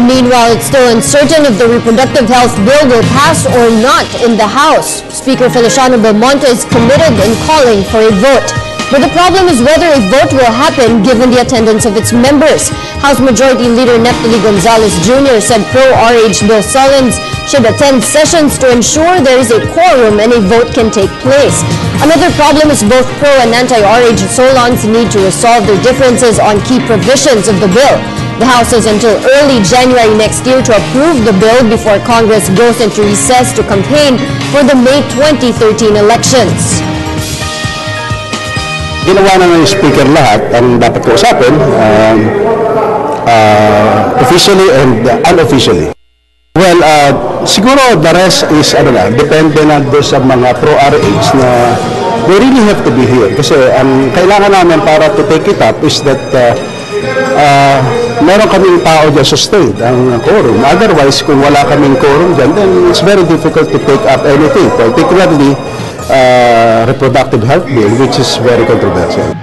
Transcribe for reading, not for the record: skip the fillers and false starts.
Meanwhile, it's still uncertain if the reproductive health bill will pass or not in the House. Speaker Feliciano Belmonte is committed in calling for a vote. But the problem is whether a vote will happen given the attendance of its members. House Majority Leader Neptali Gonzalez Jr. said pro-RH bill sellers should attend sessions to ensure there is a quorum and a vote can take place. Another problem is both pro and anti-RH solons need to resolve their differences on key provisions of the bill. The House has until early January next year to approve the bill before Congress goes into recess to campaign for the May 2013 elections. Ginawa na ng Speaker lahat ang dapat kausapin, officially and unofficially. Well, siguro the rest is, dependent on doon sa mga pro-RH na they really have to be here. Kasi ang kailangan namin para to take it up is that meron kaming tao dyan sustained ang quorum. Otherwise, kung wala kaming quorum dyan, then it's very difficult to take up anything, particularly reproductive health bill, which is very controversial.